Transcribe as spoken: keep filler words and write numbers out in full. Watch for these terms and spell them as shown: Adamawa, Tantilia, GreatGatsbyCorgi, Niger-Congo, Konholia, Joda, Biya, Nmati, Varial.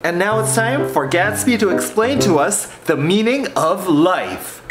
And now it's time for Gatsby to explain to us the meaning of life.